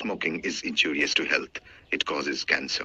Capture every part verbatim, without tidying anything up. Smoking is injurious to health. It causes cancer.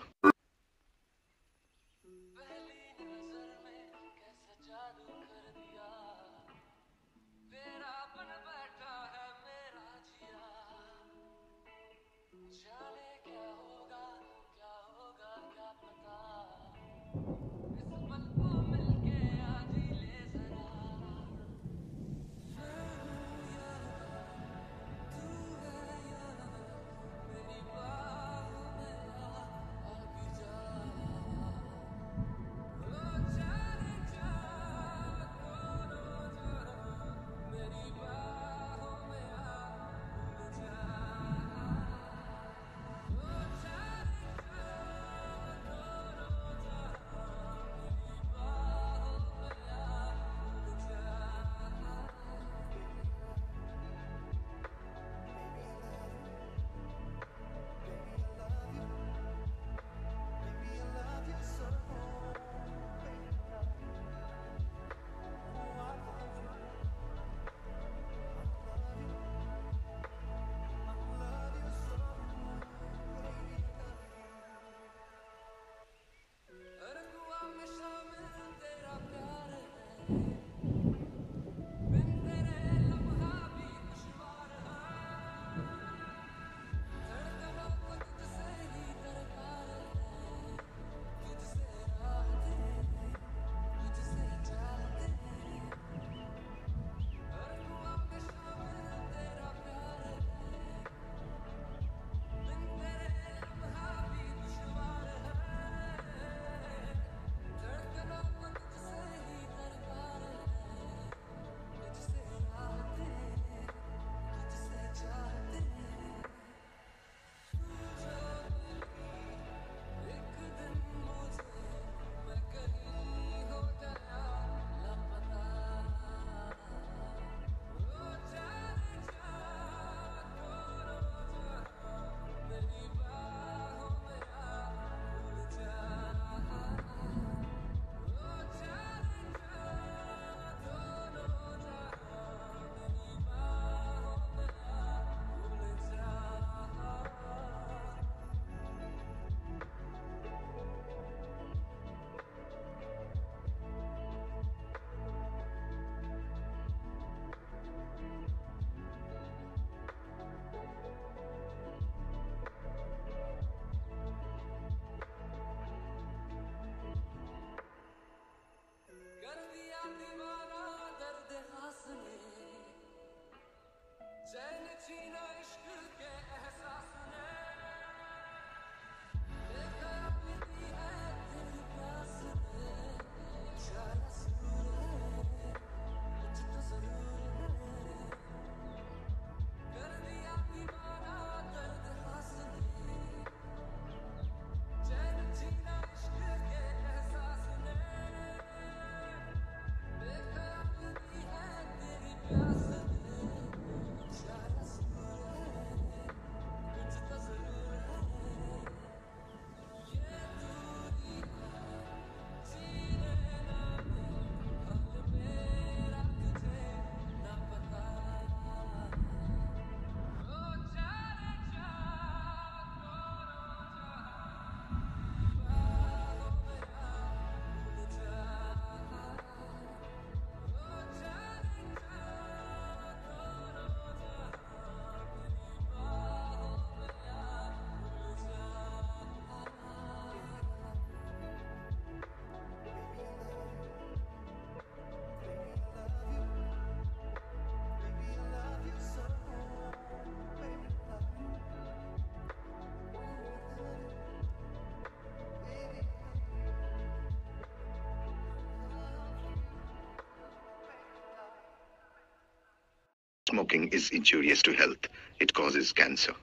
Smoking is injurious to health. It causes cancer.